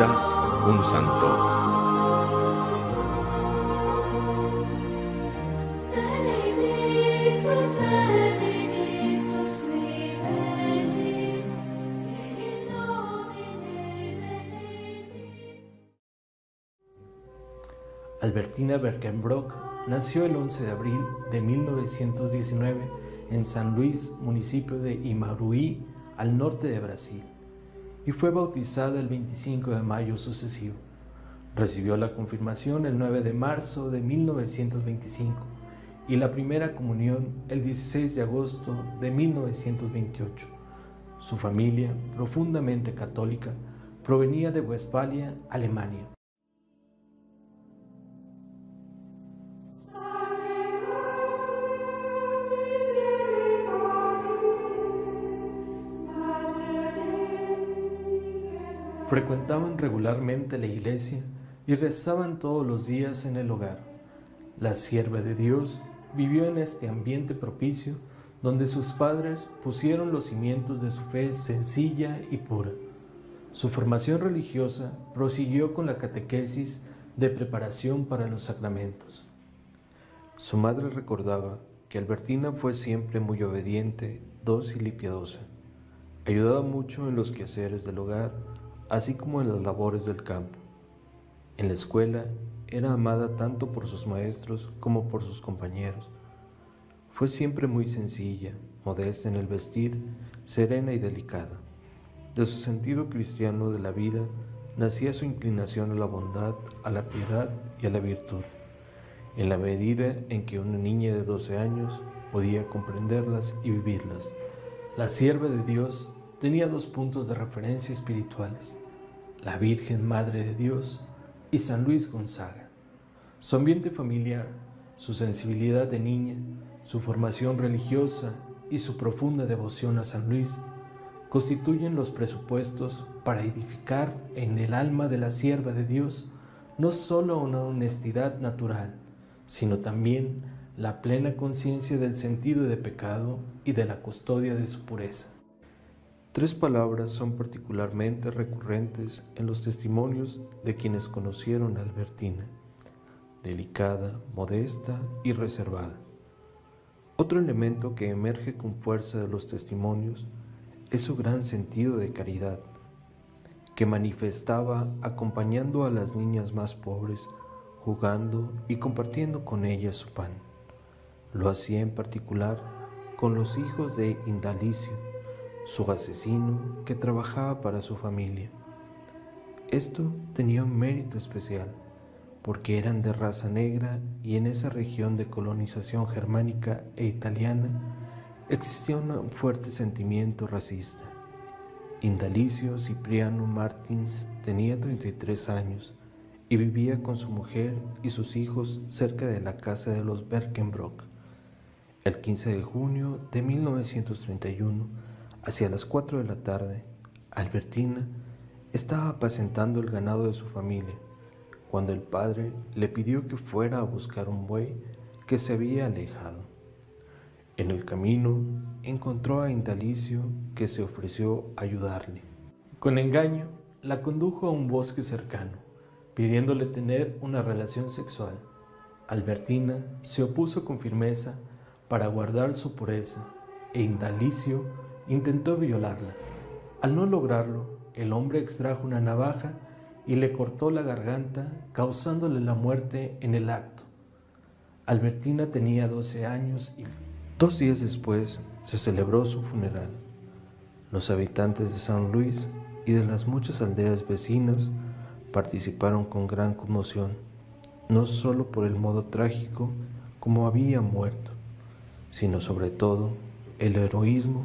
vida un santo. Albertina Berkenbrock nació el 11 de abril de 1919 en San Luis, municipio de Imaruí, al norte de Brasil, y fue bautizada el 25 de mayo sucesivo. Recibió la confirmación el 9 de marzo de 1925 y la primera comunión el 16 de agosto de 1928. Su familia, profundamente católica, provenía de Westfalia, Alemania. Frecuentaban regularmente la iglesia y rezaban todos los días en el hogar. La sierva de Dios vivió en este ambiente propicio donde sus padres pusieron los cimientos de su fe sencilla y pura. Su formación religiosa prosiguió con la catequesis de preparación para los sacramentos. Su madre recordaba que Albertina fue siempre muy obediente, dócil y piadosa. Ayudaba mucho en los quehaceres del hogar, así como en las labores del campo. En la escuela era amada tanto por sus maestros como por sus compañeros. Fue siempre muy sencilla, modesta en el vestir, serena y delicada. De su sentido cristiano de la vida nacía su inclinación a la bondad, a la piedad y a la virtud, en la medida en que una niña de 12 años podía comprenderlas y vivirlas. La sierva de Dios tenía dos puntos de referencia espirituales: la Virgen Madre de Dios y San Luis Gonzaga. Su ambiente familiar, su sensibilidad de niña, su formación religiosa y su profunda devoción a San Luis constituyen los presupuestos para edificar en el alma de la sierva de Dios no solo una honestidad natural, sino también la plena conciencia del sentido de pecado y de la custodia de su pureza. Tres palabras son particularmente recurrentes en los testimonios de quienes conocieron a Albertina: delicada, modesta y reservada. Otro elemento que emerge con fuerza de los testimonios es su gran sentido de caridad, que manifestaba acompañando a las niñas más pobres, jugando y compartiendo con ellas su pan. Lo hacía en particular con los hijos de Indalécio, su asesino, que trabajaba para su familia. Esto tenía un mérito especial, porque eran de raza negra y en esa región de colonización germánica e italiana existía un fuerte sentimiento racista. Indalécio Cipriano Martins tenía 33 años y vivía con su mujer y sus hijos cerca de la casa de los Berkenbrock. El 15 de junio de 1931, hacia las 4 de la tarde, Albertina estaba apacentando el ganado de su familia, cuando el padre le pidió que fuera a buscar un buey que se había alejado. En el camino encontró a Indalécio, que se ofreció a ayudarle. Con engaño, la condujo a un bosque cercano, pidiéndole tener una relación sexual. Albertina se opuso con firmeza para guardar su pureza, e Indalécio intentó violarla. Al no lograrlo, el hombre extrajo una navaja y le cortó la garganta, causándole la muerte en el acto. Albertina tenía 12 años y 2 días después se celebró su funeral. Los habitantes de San Luis y de las muchas aldeas vecinas participaron con gran conmoción, no solo por el modo trágico como había muerto, sino sobre todo el heroísmo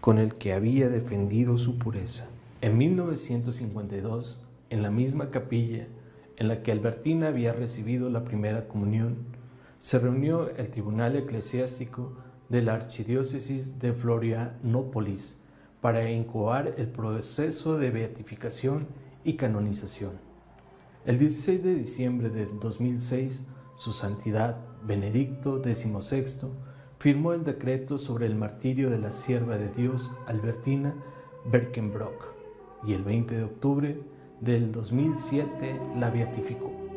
con el que había defendido su pureza. En 1952, en la misma capilla en la que Albertina había recibido la primera comunión, se reunió el Tribunal Eclesiástico de la Archidiócesis de Florianópolis para incoar el proceso de beatificación y canonización. El 16 de diciembre del 2006, su santidad Benedicto XVI firmó el decreto sobre el martirio de la sierva de Dios Albertina Berkenbrock, y el 20 de octubre del 2007 la beatificó.